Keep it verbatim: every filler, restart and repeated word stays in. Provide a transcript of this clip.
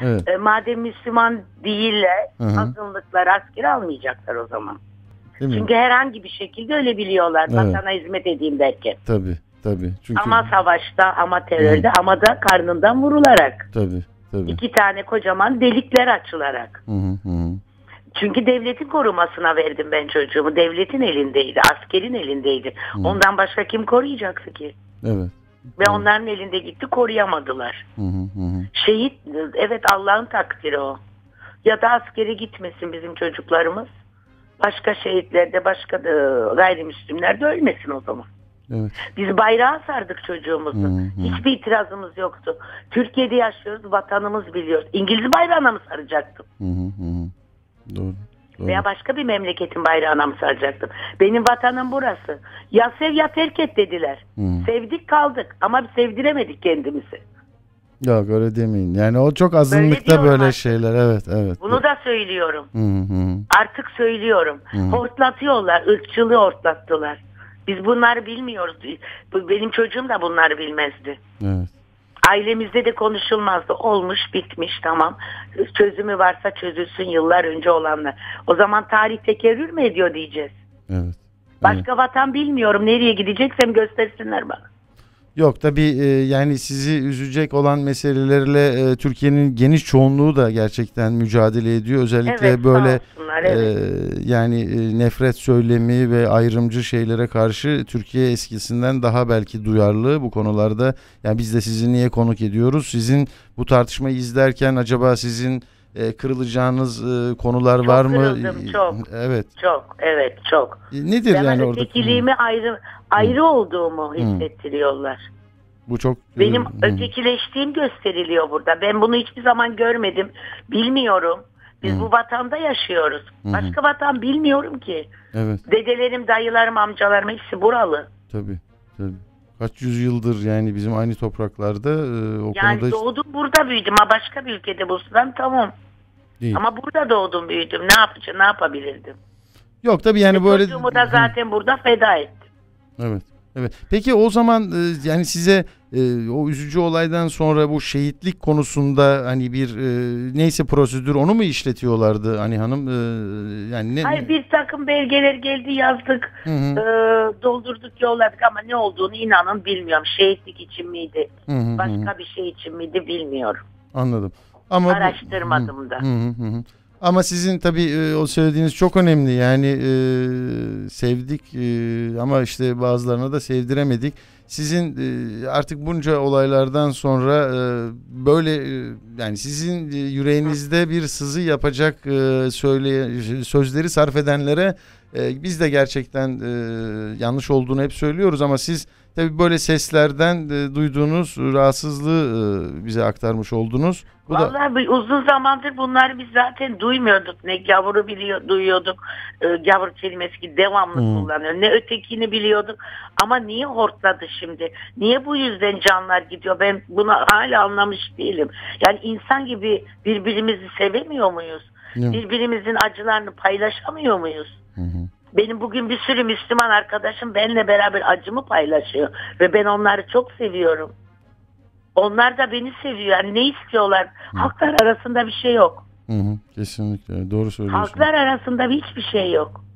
Evet. E, madem Müslüman değiller, azınlıklar asker almayacaklar o zaman. Değil Çünkü mi? herhangi bir şekilde öyle biliyorlar. Evet. Ben sana hizmet edeyim belki. Tabii, tabii. Çünkü... Ama savaşta, ama terörde, Hı. ama da karnından vurularak. Tabii, tabii. İki tane kocaman delikler açılarak. Hı hı. Çünkü devletin korumasına verdim ben çocuğumu. Devletin elindeydi, askerin elindeydi. Hı. Ondan başka kim koruyacaktı ki? Evet. Ve hı. onların elinde gitti, koruyamadılar. Hı hı hı. Şehit, evet, Allah'ın takdiri o. Ya da askere gitmesin bizim çocuklarımız. Başka şehitlerde, başka da gayrimüslimlerde ölmesin o zaman. Evet. Biz bayrağa sardık çocuğumuzu. Hı hı. Hiçbir itirazımız yoktu. Türkiye'de yaşıyoruz, vatanımız biliyoruz. İngiliz bayrağına mı saracaktım? Hı hı hı. Doğru, doğru. Veya başka bir memleketin bayrağına mı saracaktım? Benim vatanım burası. Ya sev ya terk et dediler. Hı. Sevdik kaldık ama sevdiremedik kendimizi. Yok, öyle demeyin. Yani o çok azınlıkta böyle, böyle şeyler. Evet, evet. Bunu evet. da söylüyorum. Hı hı. Artık söylüyorum. Hı hı. Hortlatıyorlar. Irkçılığı hortlattılar. Biz bunları bilmiyoruz. Benim çocuğum da bunları bilmezdi. Evet. Ailemizde de konuşulmazdı. Olmuş, bitmiş, tamam. Çözümü varsa çözülsün, yıllar önce olanlar. O zaman tarih tekerrür mü ediyor diyeceğiz. Evet. Başka evet. vatan bilmiyorum. Nereye gideceksem göstersinler bana. Yok tabii, yani sizi üzecek olan meselelerle Türkiye'nin geniş çoğunluğu da gerçekten mücadele ediyor. Özellikle evet, böyle olsunlar, evet. yani nefret söylemi ve ayrımcı şeylere karşı Türkiye eskisinden daha belki duyarlı bu konularda. Yani biz de sizi niye konuk ediyoruz? Sizin bu tartışmayı izlerken acaba sizin kırılacağınız konular çok var mı? Kırıldım, çok. Evet. Çok, evet, çok. Nedir ben yani orada? Ötekiliğimi ayrı ayrı olduğumu hissettiriyorlar. Bu çok benim hmm. ötekileştiğim gösteriliyor burada. Ben bunu hiçbir zaman görmedim. Bilmiyorum. Biz hmm. bu vatanda yaşıyoruz. Hmm. Başka vatan bilmiyorum ki. Evet. Dedelerim, dayılarım, amcalarım hepsi buralı. Tabii, tabii. Kaç yüzyıldır yani bizim aynı topraklarda e, o yani konuda... doğdum burada büyüdüm. Ha, başka bir ülkede bulsam tamam. Değil. Ama burada doğdum büyüdüm. Ne yapacağım? Ne yapabilirdim? Yok tabii yani e, böyle... Çocuğumu da zaten burada feda ettim. Evet. Evet. Peki o zaman e, yani size e, o üzücü olaydan sonra bu şehitlik konusunda hani bir e, neyse prosedür onu mu işletiyorlardı hani hanım? E, yani ne, Hayır bir takım belgeler geldi, yazdık, hı hı. E, doldurduk, yolladık ama ne olduğunu inanın bilmiyorum. Şehitlik için miydi? Hı hı, başka hı. bir şey için miydi bilmiyorum. Anladım. Ama araştırmadım bu, da. Hı hı hı. Ama sizin tabii o söylediğiniz çok önemli. Yani e, sevdik e, ama işte bazılarına da sevdiremedik. Sizin e, artık bunca olaylardan sonra e, böyle e, yani sizin yüreğinizde bir sızı yapacak e, söyle, sözleri sarf edenlere e, biz de gerçekten e, yanlış olduğunu hep söylüyoruz ama siz tabii böyle seslerden e, duyduğunuz rahatsızlığı e, bize aktarmış oldunuz. Bu Vallahi da... uzun zamandır bunları biz zaten duymuyorduk. Ne gavuru biliyor, duyuyorduk. E, gavur kelimesi ki devamlı hmm. kullanıyor. Ne ötekini biliyorduk. Ama niye hortladı şimdi? Niye bu yüzden canlar gidiyor? Ben bunu hala anlamış değilim. Yani insan gibi birbirimizi sevemiyor muyuz? Hmm. Birbirimizin acılarını paylaşamıyor muyuz? Hı hı. Benim bugün bir sürü Müslüman arkadaşım benimle beraber acımı paylaşıyor. Ve ben onları çok seviyorum. Onlar da beni seviyor. Yani ne istiyorlar? Hı. Halklar arasında bir şey yok. Hı hı. Kesinlikle doğru söylüyorsun. Halklar arasında hiçbir şey yok.